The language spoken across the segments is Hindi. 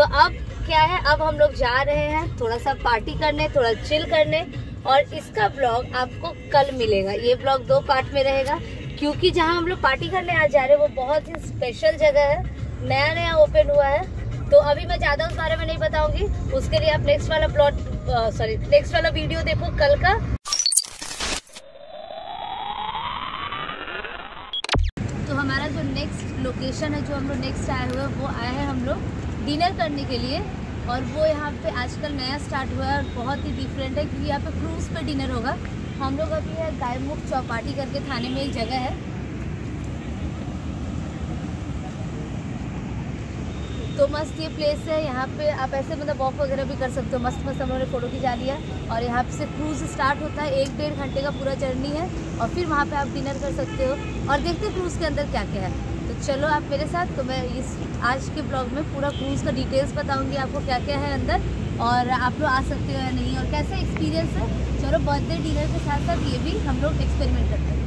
तो अब क्या है, अब हम लोग जा रहे हैं थोड़ा सा पार्टी करने, थोड़ा चिल करने, और इसका ब्लॉग आपको कल मिलेगा। ये ब्लॉग दो पार्ट में रहेगा क्योंकि जहाँ हम लोग पार्टी करने आज जा रहे हैं वो बहुत ही स्पेशल जगह है, नया नया ओपन हुआ है। तो अभी मैं ज़्यादा उस बारे में नहीं बताऊंगी, उसके लिए आप नेक्स्ट वाला वीडियो देखो कल का। तो हमारा जो नेक्स्ट लोकेशन है, जो हम लोग नेक्स्ट आए हुए हैं, वो आए हैं हम लोग डिनर करने के लिए, और वो यहाँ पे आजकल नया स्टार्ट हुआ है और बहुत ही डिफरेंट है क्योंकि यहाँ पे क्रूज़ पे डिनर होगा। हम लोग अभी है गायमुख चौपाटी करके थाने में एक जगह है, तो मस्त ये प्लेस है। यहाँ पे आप ऐसे मतलब वॉक वगैरह भी कर सकते हो, मस्त मस्त हम लोगों ने फ़ोटो खिंचा लिया। और यहाँ से क्रूज़ स्टार्ट होता है, 1-1.5 घंटे का पूरा जर्नी है, और फिर वहाँ पे आप डिनर कर सकते हो। और देखते हैं क्रूज़ के अंदर क्या क्या है, तो चलो आप मेरे साथ। तो मैं इस आज के ब्लॉग में पूरा क्रूज़ का डिटेल्स बताऊँगी आपको क्या क्या है अंदर, और आप लोग आ सकते हो या नहीं, और कैसा एक्सपीरियंस है। चलो बर्थडे डिनर के साथ साथ ये भी हम लोग एक्सपेरिमेंट करते हैं।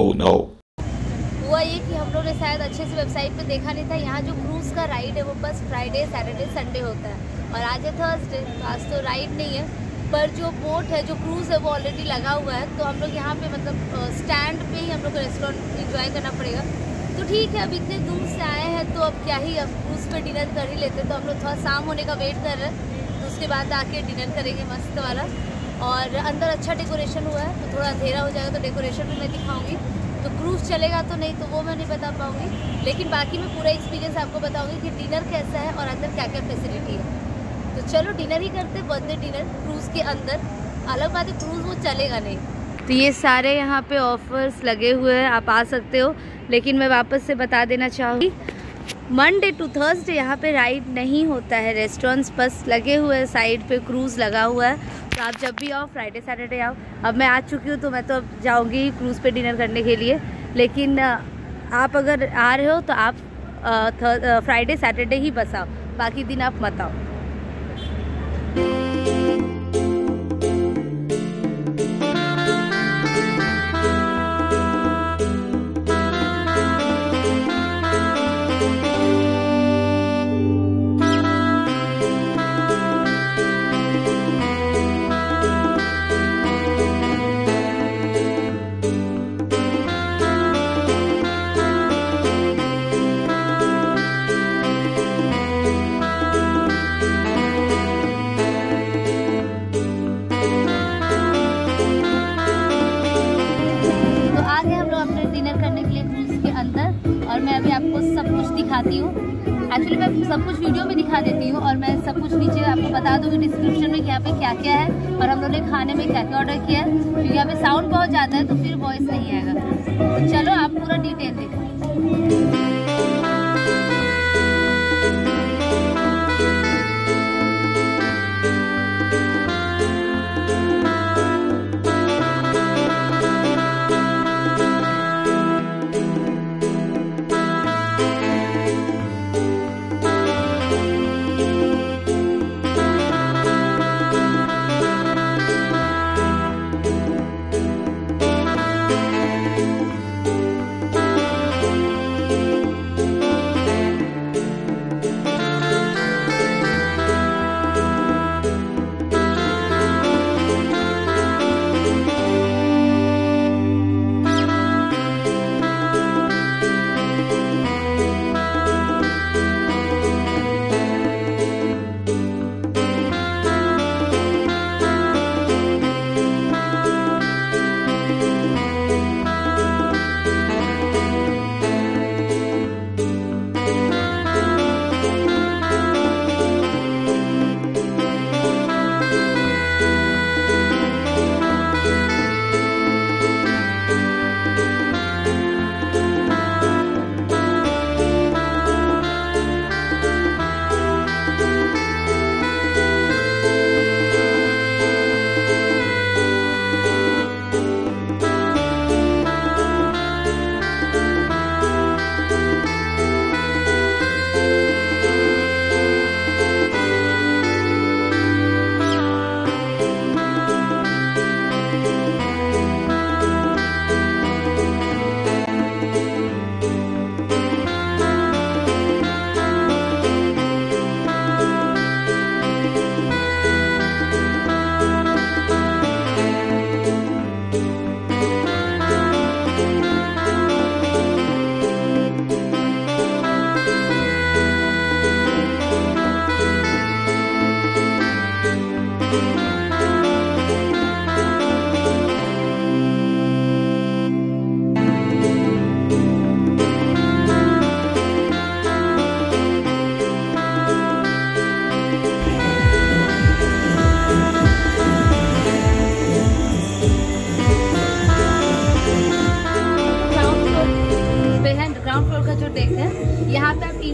Oh no. हुआ ये कि हम लोग ने शायद अच्छे से वेबसाइट पे देखा नहीं था, यहाँ जो क्रूज़ का राइड है वो बस फ्राइडे, सैटरडे, संडे होता है, और आज है थर्सडे। आज तो राइड नहीं है, पर जो बोट है, जो क्रूज़ है, वो ऑलरेडी लगा हुआ है। तो हम लोग यहाँ पे मतलब स्टैंड पे ही हम लोग को रेस्टोरेंट इंजॉय करना पड़ेगा। तो ठीक है, अब इतने दूर से आए हैं तो अब क्या ही, अब क्रूज़ पर डिनर कर ही लेते। तो हम लोग थोड़ा शाम होने का वेट कर रहे हैं, तो उसके बाद आके डिनर करेंगे मस्त वाला। और अंदर अच्छा डेकोरेशन हुआ है, तो थोड़ा अंधेरा हो जाएगा तो डेकोरेशन भी मैं दिखाऊंगी। तो क्रूज़ चलेगा तो नहीं, तो वो मैं नहीं बता पाऊंगी, लेकिन बाकी मैं पूरा एक्सपीरियंस आपको बताऊंगी कि डिनर कैसा है और अंदर क्या क्या फैसिलिटी है। तो चलो डिनर ही करते, बर्थडे डिनर क्रूज़ के अंदर। अलग बात है, क्रूज़ वो चलेगा नहीं। तो ये सारे यहाँ पर ऑफर्स लगे हुए हैं, आप आ सकते हो, लेकिन मैं वापस से बता देना चाहूँगी मंडे टू थर्सडे यहाँ पे राइड नहीं होता है। रेस्टोरेंट्स बस लगे हुए हैं, साइड पे क्रूज़ लगा हुआ है, तो आप जब भी आओ, फ्राइडे सैटरडे आओ। अब मैं आ चुकी हूँ तो मैं तो अब जाऊँगी क्रूज़ पे डिनर करने के लिए, लेकिन आप अगर आ रहे हो तो आप फ्राइडे सैटरडे ही बस आओ, बाकी दिन आप मत आओ। एक्चुअली मैं सब कुछ वीडियो में दिखा देती हूँ, और मैं सब कुछ नीचे आपको बता दूँगी डिस्क्रिप्शन में कि यहाँ पे क्या क्या है और हम लोग ने खाने में क्या क्या ऑर्डर किया है। क्योंकि यहाँ पे साउंड बहुत ज़्यादा है तो फिर वॉइस नहीं आएगा, तो चलो आप पूरा डिटेल देखो।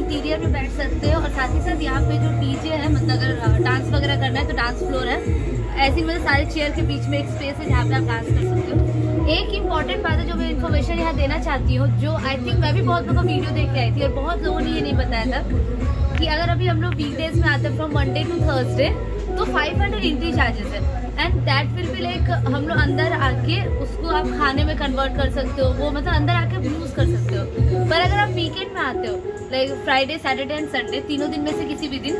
इंटीरियर में बैठ सकते हो और साथ ही साथ यहाँ पे जो डीजे है, मतलब अगर डांस वगैरह करना है तो डांस फ्लोर है। ऐसे ही मतलब सारे चेयर के बीच में एक स्पेस है जहाँ पे आप डांस कर सकते हो। एक इंपॉर्टेंट बात है जो मैं इन्फॉर्मेशन यहाँ देना चाहती हूँ, जो आई थिंक मैं भी बहुत लोगों को वीडियो देख के आई थी और बहुत लोगों ने ये नहीं बताया था कि अगर अभी हम लोग वीकडेज में आते हैं फ्रॉम मंडे टू थर्सडे तो 500 एंट्री चार्जेस है, and that will be like हम लोग अंदर आके उसको आप खाने में कन्वर्ट कर सकते हो, वो मतलब अंदर आके यूज़ कर सकते हो। पर अगर आप वीकेंड में आते हो like Friday Saturday and Sunday, तीनों दिन में से किसी भी दिन,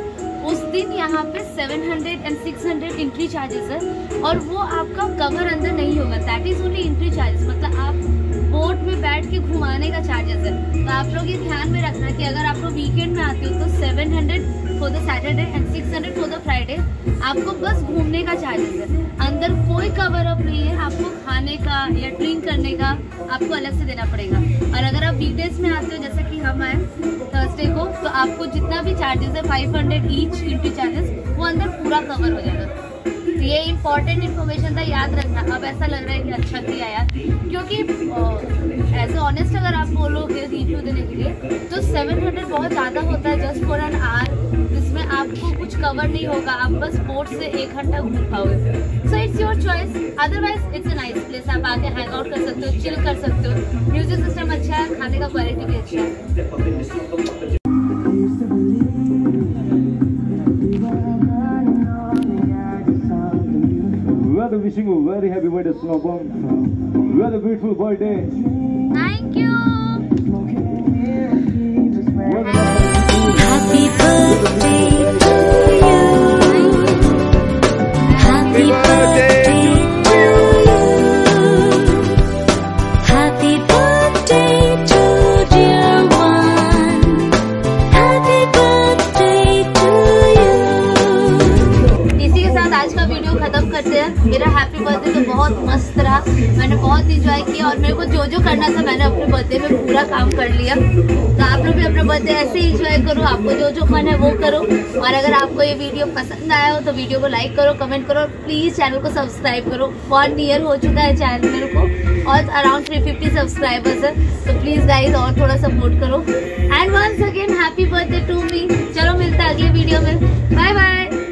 उस दिन यहाँ पे 700 एंड 600 एंट्री चार्जेस है और वो आपका कवर अंदर नहीं होगा, that is only entry charges, मतलब आप बोट में बैठ के घुमाने का चार्जेस है। तो आप लोग ये ध्यान में रखना कि अगर आप लोग वीकेंड में आते हो तो 700 for the Saturday and 600 for the Friday आपको बस घूमने का चार्जेस है, अंदर कोई कवर अप नहीं है, आपको खाने का या ड्रिंक करने का आपको अलग से देना पड़ेगा। और अगर आप वीकडेज में आते हो जैसे कि हम आए थर्सडे को, तो आपको जितना भी चार्जेस है 500 ईच एंट्री चार्जेस वो अंदर पूरा कवर हो जाएगा। ये इम्पॉर्टेंट इन्फॉर्मेशन था, याद रखना। अब ऐसा लग रहा है कि अच्छा किया यार, क्योंकि एज ऑनेस्ट अगर आप बोलोगे रिव्यू देने के लिए तो 700 बहुत ज़्यादा होता है जस्ट फॉर एन आवर, जिसमें आपको कुछ कवर नहीं होगा, आप बस बोट से 1 घंटा घूम पाओगे। So it's your choice, otherwise it's a nice place, आप आके हैंग आउट कर सकते हो, चिल कर सकते हो, म्यूजिक सिस्टम अच्छा है, खाने का क्वालिटी भी अच्छा है। Wishing you a very happy birthday, Snowbomb. You had a beautiful birthday. Thank you. Happy birthday to you. Happy birthday. मेरा हैप्पी बर्थडे तो बहुत मस्त रहा, मैंने बहुत इंजॉय किया और मेरे को जो जो करना था मैंने अपने बर्थडे में पूरा काम कर लिया। तो आप लोग भी अपना बर्थडे ऐसे ही इंजॉय करो, आपको जो जो मन है वो करो। और अगर आपको ये वीडियो पसंद आया हो तो वीडियो को लाइक करो, कमेंट करो, प्लीज़ चैनल को सब्सक्राइब करो। 1 ईयर हो चुका है चैनल मेरे को और अराउंड 350 सब्सक्राइबर्स है, तो प्लीज़ गाइज और थोड़ा सपोर्ट करो। And once again happy birthday to me. चलो मिलता है अगले वीडियो में, बाय बाय।